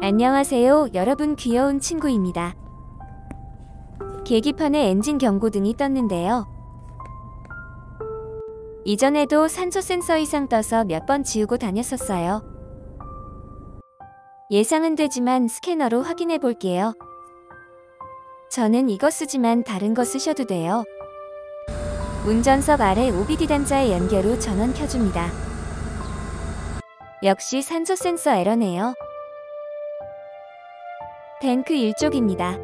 안녕하세요, 여러분. 귀여운 친구입니다. 계기판에 엔진 경고등이 떴는데요. 이전에도 산소 센서 이상 떠서 몇 번 지우고 다녔었어요. 예상은 되지만 스캐너로 확인해 볼게요. 저는 이거 쓰지만 다른 거 쓰셔도 돼요. 운전석 아래 OBD 단자의 연결로 전원 켜줍니다. 역시 산소 센서 에러네요. 탱크 1쪽입니다.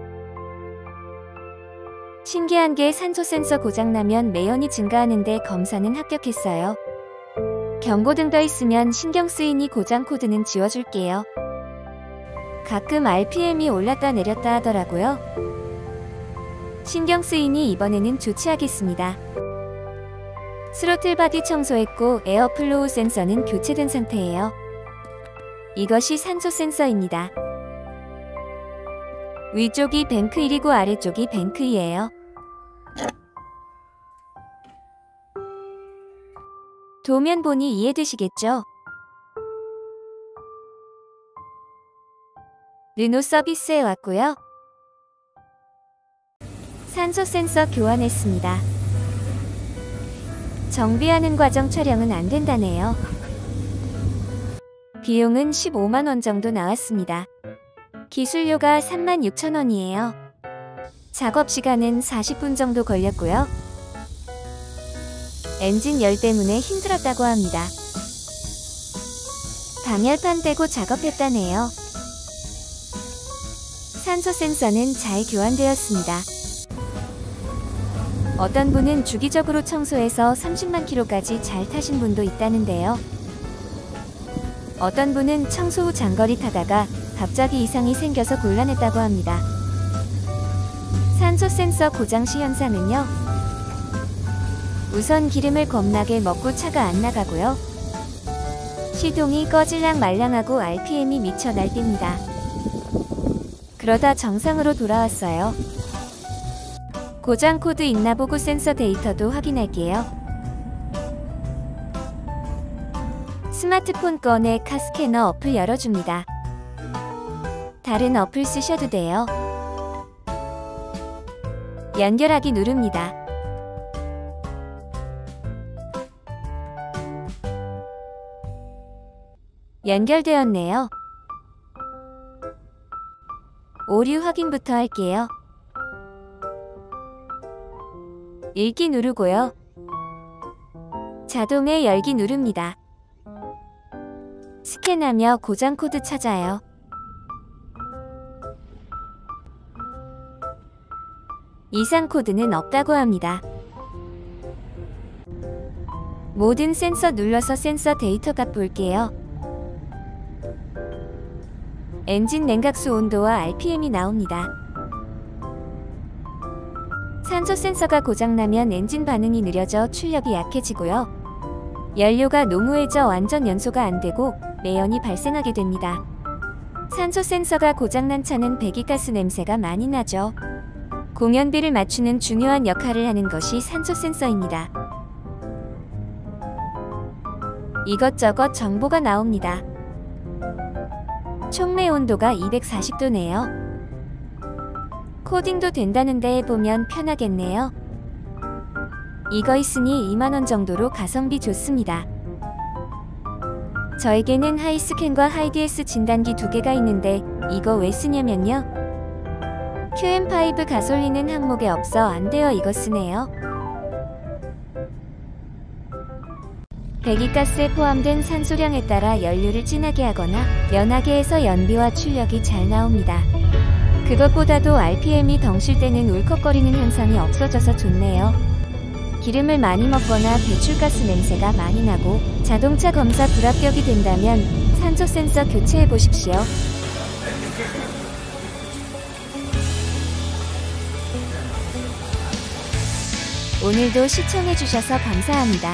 신기한 게 산소 센서 고장나면 매연이 증가하는데 검사는 합격했어요. 경고등 떠 있으면 신경 쓰이니 고장 코드는 지워줄게요. 가끔 RPM이 올랐다 내렸다 하더라고요. 신경 쓰이니 이번에는 조치하겠습니다. 스로틀 바디 청소했고 에어플로우 센서는 교체된 상태예요. 이것이 산소 센서입니다. 위쪽이 뱅크 1이고 아래쪽이 뱅크 2예요. 도면 보니 이해되시겠죠? 르노 서비스에 왔고요. 산소 센서 교환했습니다. 정비하는 과정 촬영은 안 된다네요. 비용은 15만원 정도 나왔습니다. 기술료가 36,000원이에요. 작업시간은 40분 정도 걸렸고요. 엔진 열 때문에 힘들었다고 합니다. 방열판 떼고 작업했다네요. 산소 센서는 잘 교환되었습니다. 어떤 분은 주기적으로 청소해서 30만 킬로까지 잘 타신 분도 있다는데요. 어떤 분은 청소 후 장거리 타다가 갑자기 이상이 생겨서 곤란했다고 합니다. 산소 센서 고장 시 현상은요. 우선 기름을 겁나게 먹고 차가 안 나가고요. 시동이 꺼질랑 말랑하고 RPM이 미쳐 날뜁니다. 그러다 정상으로 돌아왔어요. 고장 코드 있나 보고 센서 데이터도 확인할게요. 스마트폰 꺼내 카스캐너 어플 열어줍니다. 다른 어플 쓰셔도 돼요. 연결하기 누릅니다. 연결되었네요. 오류 확인부터 할게요. 읽기 누르고요. 자동에 열기 누릅니다. 스캔하며 고장 코드 찾아요. 이상 코드는 없다고 합니다. 모든 센서 눌러서 센서 데이터 값 볼게요. 엔진 냉각수 온도와 RPM이 나옵니다. 산소 센서가 고장나면 엔진 반응이 느려져 출력이 약해지고요. 연료가 노무해져 완전 연소가 안되고 매연이 발생하게 됩니다. 산소 센서가 고장난 차는 배기가스 냄새가 많이 나죠. 공연비를 맞추는 중요한 역할을 하는 것이 산소 센서입니다. 이것저것 정보가 나옵니다. 촉매 온도가 240도네요. 코딩도 된다는데 보면 편하겠네요. 이거 있으니 2만원 정도로 가성비 좋습니다. 저에게는 하이스캔과 하이디에스 진단기 두 개가 있는데 이거 왜 쓰냐면요. QM5 가솔린은 항목에 없어 안 되어 이거 쓰네요. 배기가스에 포함된 산소량에 따라 연료를 진하게 하거나 연하게 해서 연비와 출력이 잘 나옵니다. 그것보다도 RPM이 덩실 때는 울컥거리는 현상이 없어져서 좋네요. 기름을 많이 먹거나 배출가스 냄새가 많이 나고 자동차 검사 불합격이 된다면 산소 센서 교체해 보십시오. 오늘도 시청해주셔서 감사합니다.